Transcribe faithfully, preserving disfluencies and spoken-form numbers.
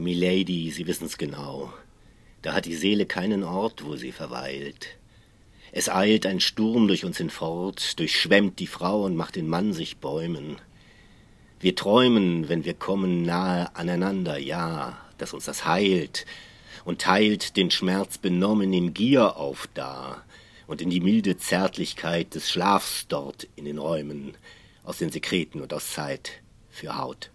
Milady, Sie wissen's genau. Da hat die Seele keinen Ort, wo sie verweilt. Es eilt ein Sturm durch uns hinfort, durchschwemmt die Frau und macht den Mann sich bäumen. Wir träumen, wenn wir kommen, nahe aneinander, ja, dass uns das heilt und teilt den Schmerz benommen in Gier auf da und in die milde Zärtlichkeit des Schlafs dort in den Räumen, aus den Sekreten und aus Zeit für Haut.